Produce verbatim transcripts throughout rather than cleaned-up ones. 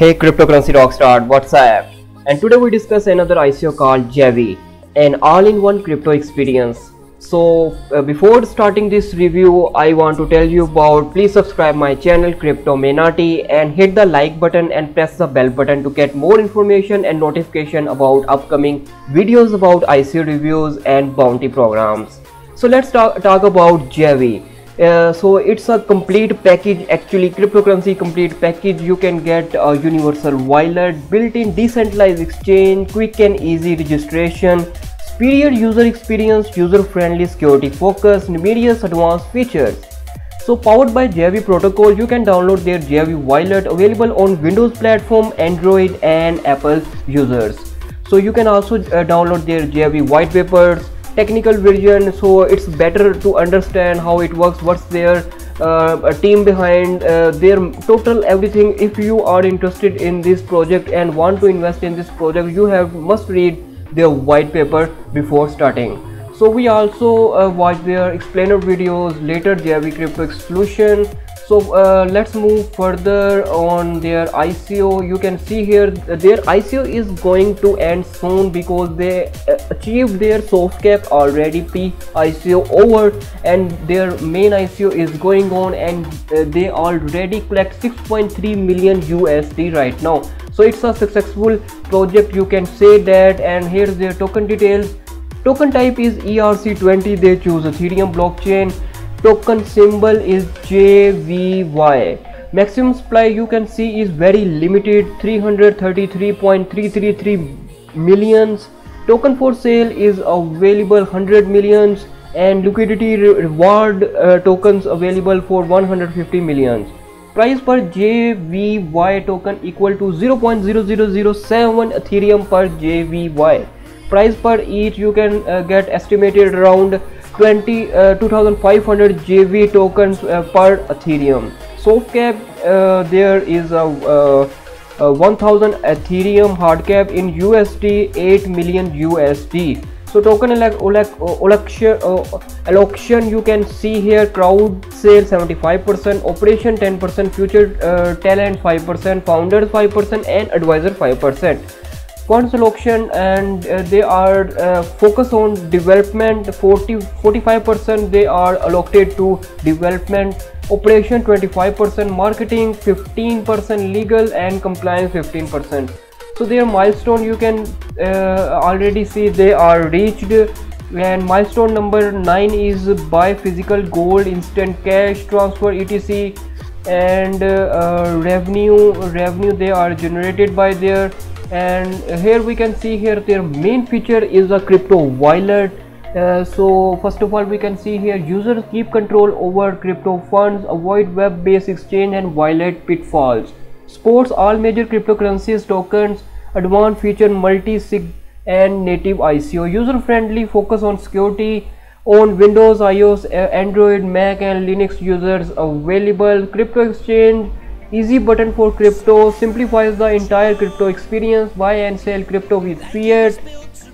Hey cryptocurrency rockstar, what's up? And today we discuss another I C O called Javvy, an all-in-one crypto experience. So uh, before starting this review, I want to tell you about please subscribe my channel Crypto Minati and hit the like button and press the bell button to get more information and notification about upcoming videos about I C O reviews and bounty programs. So let's talk, talk about Javvy. Uh, so it's a complete package, actually cryptocurrency complete package. You can get a universal wallet, built-in decentralized exchange, quick and easy registration, superior user experience, user-friendly security focus, numerous advanced features. So powered by Javvy protocol, you can download their Javvy wallet, available on Windows platform, Android and Apple users. So you can also uh, download their Javvy white papers, technical version, so it's better to understand how it works, what's their uh, team behind, uh, their total everything. If you are interested in this project and want to invest in this project, you have must read their white paper before starting. So we also uh, watch their explainer videos, later Javvy crypto exclusion. So uh, let's move further on their I C O. You can see here their I C O is going to end soon because they achieved their soft cap already, pre-I C O over, and their main I C O is going on, and uh, they already collect six point three million U S D right now. So it's a successful project, you can say that. And here's their token details. Token type is E R C twenty, they choose Ethereum blockchain. Token symbol is J V Y. Maximum supply you can see is very limited, three hundred thirty-three point three three three millions. Token for sale is available one hundred millions, and liquidity reward uh, tokens available for one hundred fifty millions. Price per J V Y token equal to zero point zero zero zero seven one Ethereum per J V Y. Price per E T H you can uh, get estimated around twenty-five hundred J V tokens uh, per Ethereum. Soft cap uh, there is a, uh, a one thousand Ethereum, hard cap in U S D eight million U S D. So token allocation you can see here, crowd sale seventy-five percent, operation ten percent, future uh, talent five percent, founders five percent and advisor five percent. Funds allocation, and uh, they are uh, focused on development, forty forty-five percent they are allocated to development, operation twenty-five percent, marketing fifteen percent, legal and compliance fifteen percent. So their milestone you can uh, already see they are reached, and milestone number nine is buy physical gold, instant cash transfer, etc. And uh, uh, revenue revenue they are generated by their. And here we can see here their main feature is a crypto wallet. Uh, so first of all we can see here, users keep control over crypto funds, avoid web-based exchange and wallet pitfalls, supports all major cryptocurrencies tokens, advanced feature multi-sig and native I C O, user-friendly, focus on security on Windows, iOS, Android, Mac and Linux users, available crypto exchange, easy button for crypto, simplifies the entire crypto experience, buy and sell crypto with fiat,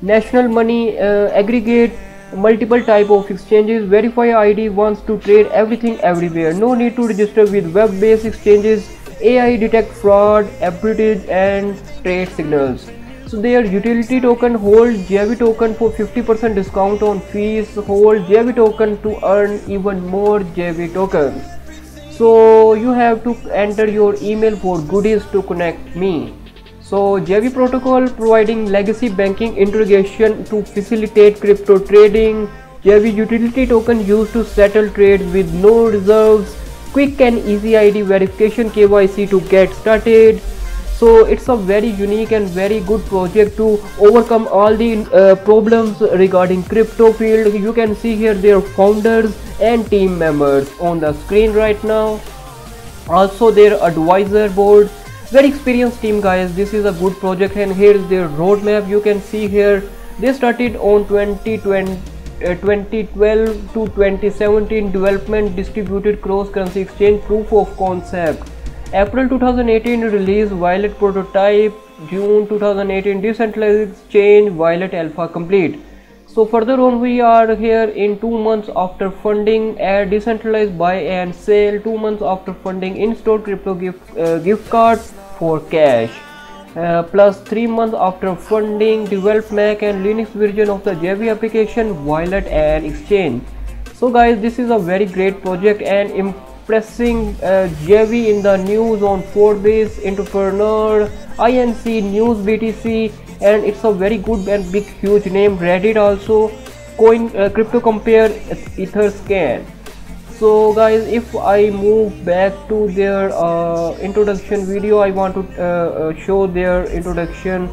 national money, uh, aggregate multiple type of exchanges, verify I D wants to trade everything everywhere, no need to register with web-based exchanges, A I detect fraud, arbitrage and trade signals. So their utility token, hold Javvy token for fifty percent discount on fees, hold Javvy token to earn even more Javvy tokens. So you have to enter your email for goodies to connect me. So Javvy protocol providing legacy banking integration to facilitate crypto trading. Javvy utility token used to settle trades with no reserves. Quick and easy I D verification K Y C to get started. So it's a very unique and very good project to overcome all the uh, problems regarding crypto field. You can see here their founders and team members on the screen right now. Also their advisor board, very experienced team guys. This is a good project, and here's their roadmap. You can see here they started on twenty twelve to twenty seventeen development, distributed cross-currency exchange, proof of concept. April two thousand eighteen release Violet prototype, June two thousand eighteen decentralized exchange, Violet alpha complete. So further on we are here in two months after funding, air decentralized buy and sale, two months after funding in-store crypto gift, uh, gift cards, for cash. Uh, plus three months after funding, developed Mac and Linux version of the Javvy application, Violet and Exchange. So guys, this is a very great project and impressing uh, Javvy in the news on Forbes, Entrepreneur, I N C, News B T C, and it's a very good and big huge name. Reddit also, Coin uh, Crypto Compare, Etherscan. So guys, if I move back to their uh, introduction video, I want to uh, uh, show their introduction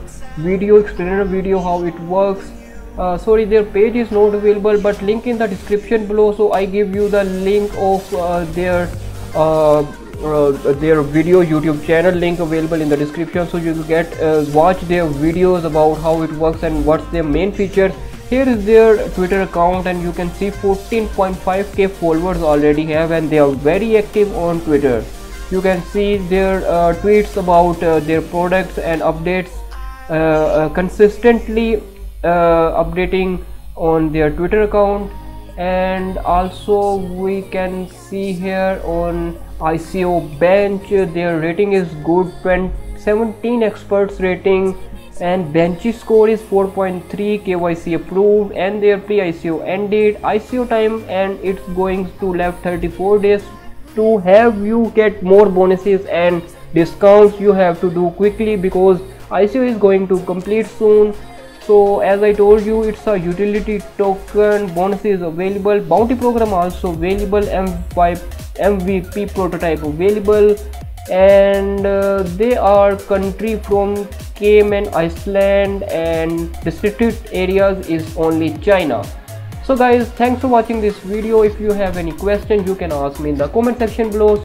video, explainer video, how it works. Uh, sorry, their page is not available, but link in the description below. So I give you the link of uh, their uh, uh, their video YouTube channel, link available in the description. So you get uh, watch their videos about how it works and what's their main features. Here is their Twitter account, and you can see fourteen point five K followers already have, and they are very active on Twitter. You can see their uh, tweets about uh, their products and updates, uh, uh, consistently uh, updating on their Twitter account. And also we can see here on I C O bench, their rating is good, seventeen experts rating, and benchy score is four point three, K Y C approved, and their pre-I C O ended, I C O time, and it's going to left thirty-four days. To have you get more bonuses and discounts, you have to do quickly because I C O is going to complete soon. So as I told you, it's a utility token, bonuses available, bounty program also available, M V P prototype available, and uh, they are country from Cayman, Iceland, and restricted areas is only China. So guys, thanks for watching this video. If you have any question, you can ask me in the comment section below.